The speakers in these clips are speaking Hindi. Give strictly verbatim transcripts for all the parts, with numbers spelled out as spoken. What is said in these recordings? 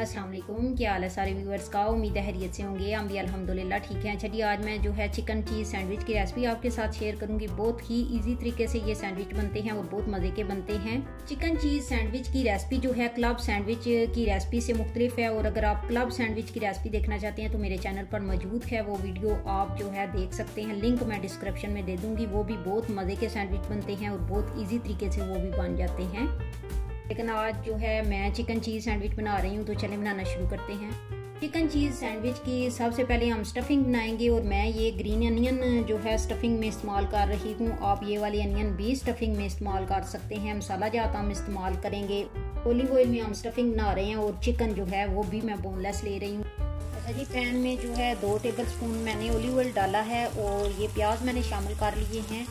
अस्सलाम वालेकुम, क्या हाल है सारे व्यूअर्स का। उम्मीद है हरियत से होंगे। हम भी अल्हम्दुलिल्लाह ठीक हैं। चलिए आज मैं जो है चिकन चीज़ सैंडविच की रेसिपी आपके साथ शेयर करूंगी। बहुत ही इजी तरीके से ये सैंडविच बनते हैं और बहुत मज़े के बनते हैं। चिकन चीज़ सैंडविच की रेसिपी जो है क्लब सैंडविच की रेसिपी से मुख्तलिफ है। और अगर आप क्लब सैंडविच की रेसिपी देखना चाहते हैं तो मेरे चैनल पर मौजूद है, वो वीडियो आप जो है देख सकते हैं। लिंक मैं डिस्क्रिप्शन में दे दूँगी। वो भी बहुत मज़े के सैंडविच बनते हैं और बहुत ईजी तरीके से वो भी बन जाते हैं। लेकिन आज जो है मैं चिकन चीज़ सैंडविच बना रही हूँ, तो चलें बनाना शुरू करते हैं। चिकन चीज़ सैंडविच की सबसे पहले हम स्टफिंग बनाएंगे और मैं ये ग्रीन अनियन जो है स्टफिंग में इस्तेमाल कर रही हूँ। आप ये वाली अनियन भी स्टफिंग में इस्तेमाल कर सकते हैं। मसाला ज़्यादा हम इस्तेमाल करेंगे। ओलिव ऑयल में हम स्टफिंग बना रहे हैं और चिकन जो है वो भी मैं बोनलेस ले रही हूँ। अजी पैन में जो है दो टेबल स्पून मैंने ओलिव ऑयल डाला है और ये प्याज मैंने शामिल कर लिए हैं।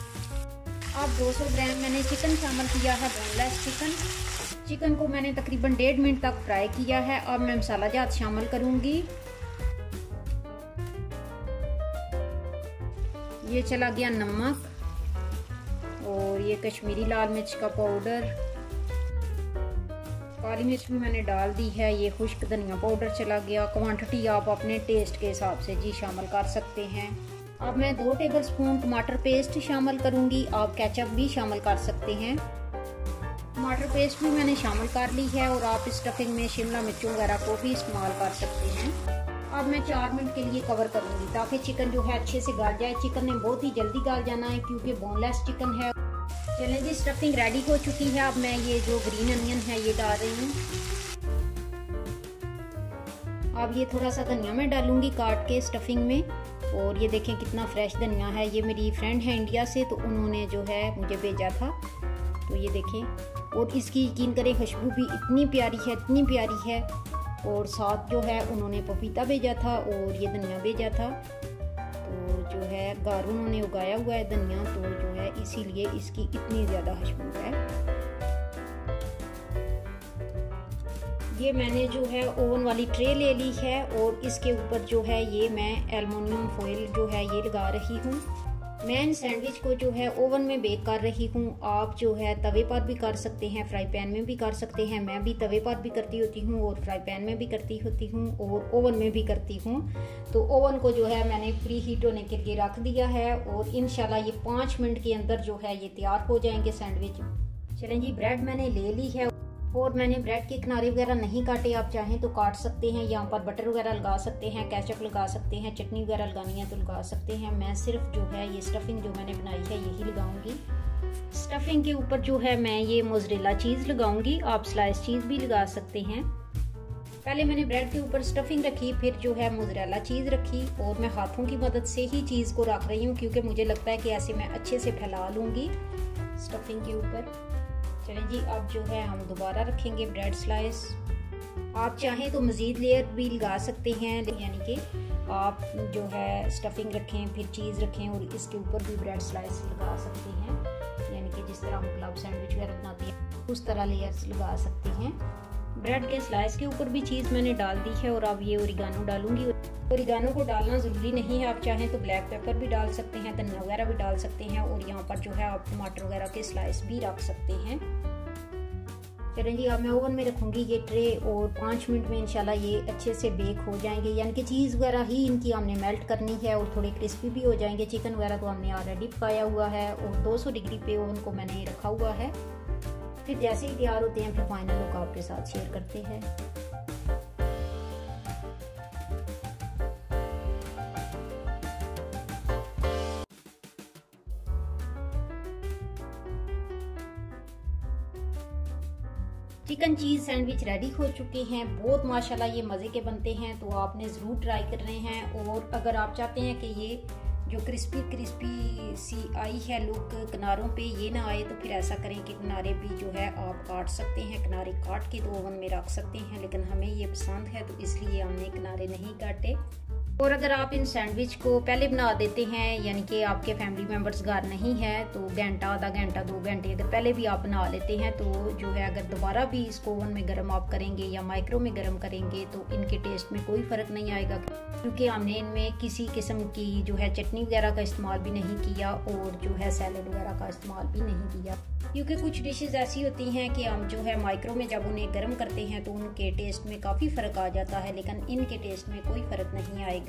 अब दो सौ ग्राम मैंने चिकन शामिल किया है, बोनलेस चिकन। चिकन को मैंने तकरीबन डेढ़ मिनट तक फ्राई किया है। अब मैं मसाला जात शामिल करूंगी। ये चला गया नमक और ये कश्मीरी लाल मिर्च का पाउडर। काली मिर्च भी मैंने डाल दी है। ये खुश्क धनिया पाउडर चला गया। क्वांटिटी आप अपने टेस्ट के हिसाब से जी शामिल कर सकते हैं। अब मैं दो टेबल स्पून टमाटर पेस्ट शामिल करूंगी। आप केचप भी शामिल कर सकते हैं। टमाटर पेस्ट भी मैंने शामिल कर ली है और आप स्टफिंग में शिमला मिर्चों वगैरह को भी इस्तेमाल कर सकते हैं। अब मैं चार मिनट के लिए कवर करूंगी ताकि चिकन जो है अच्छे से गल जाए। चिकन ने बहुत ही जल्दी गल जाना है क्योंकि बोनलेस चिकन है। चलें जी, स्टफिंग रेडी हो चुकी है। अब मैं ये जो ग्रीन अनियन है ये डाल रही हूँ। अब ये थोड़ा सा धनिया मैं डालूंगी काट के स्टफिंग में। और ये देखें कितना फ्रेश धनिया है। ये मेरी फ्रेंड है इंडिया से, तो उन्होंने जो है मुझे भेजा था, तो ये देखें। और इसकी यकीन करें खुशबू भी इतनी प्यारी है, इतनी प्यारी है। और साथ जो है उन्होंने पपीता भेजा था और ये धनिया भेजा था। तो जो है घर उन्होंने उगाया हुआ है धनिया, तो जो है इसीलिए इसकी इतनी ज़्यादा खुशबू है। ये मैंने जो है ओवन वाली ट्रे ले ली है और इसके ऊपर जो है ये मैं एल्युमिनियम फॉइल जो है ये लगा रही हूँ। मैं इन सैंडविच को जो है ओवन में बेक कर रही हूँ। आप जो है तवे पर भी कर सकते हैं, फ्राई पैन में भी कर सकते हैं। मैं भी तवे पर भी करती होती हूँ और फ्राई पैन में भी करती होती हूँ और ओवन में भी करती हूँ। तो ओवन को जो है मैंने प्री हीट होने के लिए रख दिया है और इंशाल्लाह ये पाँच मिनट के अंदर जो है ये तैयार हो जाएंगे सैंडविच। चलें जी, ब्रेड मैंने ले ली है और मैंने ब्रेड के किनारे वगैरह नहीं काटे। आप चाहें तो काट सकते हैं। यहाँ पर बटर वगैरह लगा सकते हैं, केचप लगा सकते हैं, चटनी वगैरह लगानी है तो लगा सकते हैं। मैं सिर्फ जो है ये स्टफिंग जो मैंने बनाई है यही लगाऊंगी। स्टफिंग के ऊपर जो है मैं ये मोज़रेला चीज़ लगाऊंगी। आप स्लाइस चीज़ भी लगा सकते हैं। पहले मैंने ब्रेड के ऊपर स्टफिंग रखी, फिर जो है मोज़रेला चीज़ रखी और मैं हाथों की मदद से ही चीज़ को रख रही हूँ क्योंकि मुझे लगता है कि ऐसे मैं अच्छे से फैला लूँगी स्टफिंग के ऊपर। चलें जी, अब जो है हम दोबारा रखेंगे ब्रेड स्लाइस। आप चाहें तो मज़ीद लेयर भी लगा सकते हैं, यानी कि आप जो है स्टफिंग रखें, फिर चीज़ रखें और इसके ऊपर भी ब्रेड स्लाइस लगा सकते हैं। यानी कि जिस तरह हम क्लब सैंडविच वगैरह बनाते हैं उस तरह लेयर्स लगा सकते हैं। ब्रेड के स्लाइस के ऊपर भी चीज़ मैंने डाल दी है और अब ये ओरिगानो डालूंगी। ओरिगानो को डालना ज़रूरी नहीं है, आप चाहें तो ब्लैक पेपर भी डाल सकते हैं, धनिया वगैरह भी डाल सकते हैं और यहाँ पर जो है आप टमाटर वगैरह के स्लाइस भी रख सकते हैं। चलें जी, अब मैं ओवन में रखूँगी ये ट्रे और पाँच मिनट में इंशाल्लाह ये अच्छे से बेक हो जाएंगे। यानी कि चीज़ वगैरह ही इनकी हमने मेल्ट करनी है और थोड़े क्रिस्पी भी हो जाएंगे। चिकन वगैरह को हमने ऑलरेडी पकाया हुआ है और दो सौ डिग्री पे ओवन को मैंने रखा हुआ है। फिर जैसे ही तैयार होते हैं फिर फाइनल लुक आपके साथ शेयर करते हैं। चिकन चीज़ सैंडविच रेडी हो चुके हैं। बहुत माशाल्लाह ये मज़े के बनते हैं, तो आपने ज़रूर ट्राई करने हैं। और अगर आप चाहते हैं कि ये जो क्रिस्पी क्रिस्पी सी आई है लुक किनारों पे ये ना आए, तो फिर ऐसा करें कि किनारे भी जो है आप काट सकते हैं। किनारे काट के तो ओवन में रख सकते हैं, लेकिन हमें ये पसंद है तो इसलिए हमने किनारे नहीं काटे। और अगर आप इन सैंडविच को पहले बना देते हैं, यानी कि आपके फैमिली मेम्बर्स घर नहीं है तो घंटा आधा घंटा दो घंटे अगर पहले भी आप बना लेते हैं, तो जो है अगर दोबारा भी इसको ओवन में गर्म आप करेंगे या माइक्रो में गर्म करेंगे तो इनके टेस्ट में कोई फ़र्क नहीं आएगा, क्योंकि हमने इनमें किसी किस्म की जो है चटनी वगैरह का इस्तेमाल भी नहीं किया और जो है सैलड वगैरह का इस्तेमाल भी नहीं किया, क्योंकि कुछ डिशेस ऐसी होती हैं कि हम जो है माइक्रो में जब उन्हें गर्म करते हैं तो उनके टेस्ट में काफ़ी फ़र्क आ जाता है, लेकिन इनके टेस्ट में कोई फ़र्क नहीं आएगा।